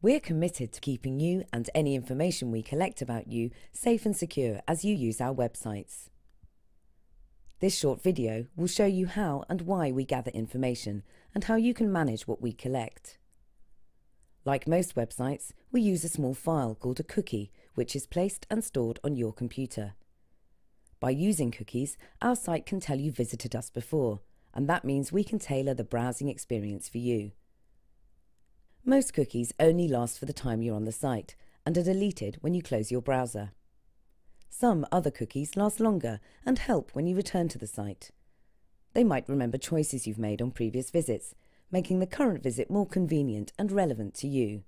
We're committed to keeping you and any information we collect about you safe and secure as you use our websites. This short video will show you how and why we gather information and how you can manage what we collect. Like most websites, we use a small file called a cookie, which is placed and stored on your computer. By using cookies, our site can tell you visited us before, and that means we can tailor the browsing experience for you. Most cookies only last for the time you're on the site and are deleted when you close your browser. Some other cookies last longer and help when you return to the site. They might remember choices you've made on previous visits, making the current visit more convenient and relevant to you.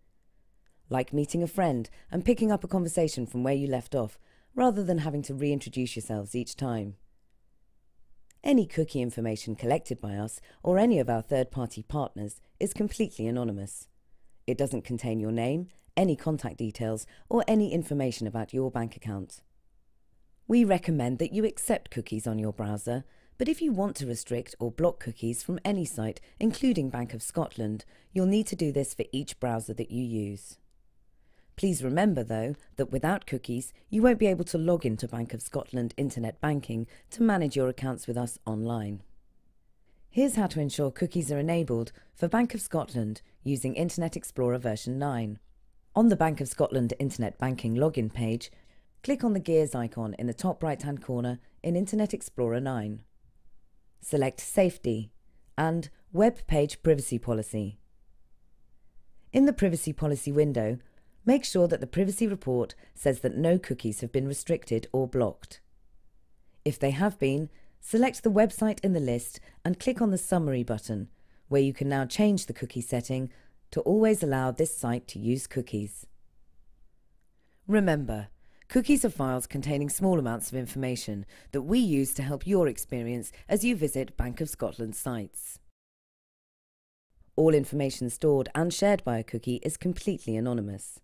Like meeting a friend and picking up a conversation from where you left off, rather than having to reintroduce yourselves each time. Any cookie information collected by us or any of our third-party partners is completely anonymous. It doesn't contain your name, any contact details, or any information about your bank account. We recommend that you accept cookies on your browser, but if you want to restrict or block cookies from any site, including Bank of Scotland, you'll need to do this for each browser that you use. Please remember, though, that without cookies, you won't be able to log into Bank of Scotland internet banking to manage your accounts with us online. Here's how to ensure cookies are enabled for Bank of Scotland using Internet Explorer version 9. On the Bank of Scotland Internet Banking login page, click on the gears icon in the top right-hand corner in Internet Explorer 9. Select Safety and Web Page Privacy Policy. In the Privacy Policy window, make sure that the privacy report says that no cookies have been restricted or blocked. If they have been, select the website in the list and click on the Summary button, where you can now change the cookie setting to always allow this site to use cookies. Remember, cookies are files containing small amounts of information that we use to help your experience as you visit Bank of Scotland sites. All information stored and shared by a cookie is completely anonymous,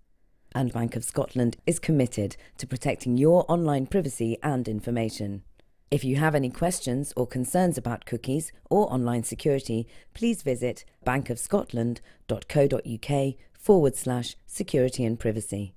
and Bank of Scotland is committed to protecting your online privacy and information. If you have any questions or concerns about cookies or online security, please visit bankofscotland.co.uk/security-and-privacy.